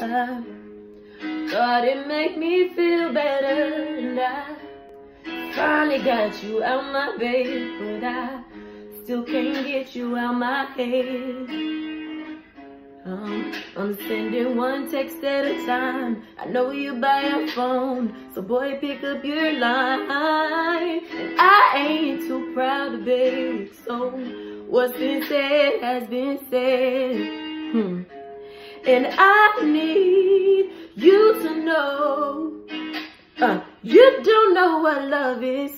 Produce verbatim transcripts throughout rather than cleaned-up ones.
time. Thought it make me feel better, and I finally got you out my bed, but I still can't get you out my head. Um, I'm sending one text at a time. I know you by your phone, so boy, pick up your line. And I ain't too proud to be, so what's been said has been said. Hmm. And I need you to know uh, you don't know what love is.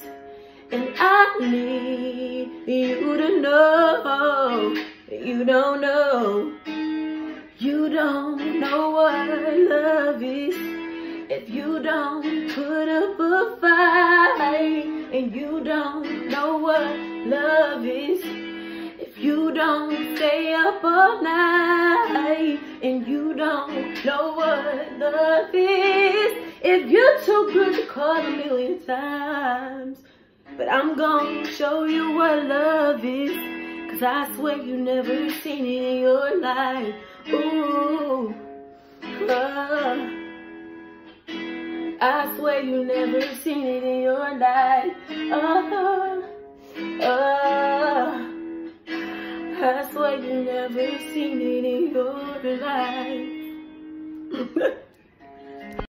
And I need you to know you don't know. You don't know what love is. If you don't put up a fight, and you don't know what love is. If you don't stay up all night, and you don't know what love is. If you're too good to call a million times, but I'm gonna show you what love is, 'cause I swear you never seen it in your life. Ooh, oh. I swear you never seen it in your life. Oh, oh. I swear you never seen it in your life.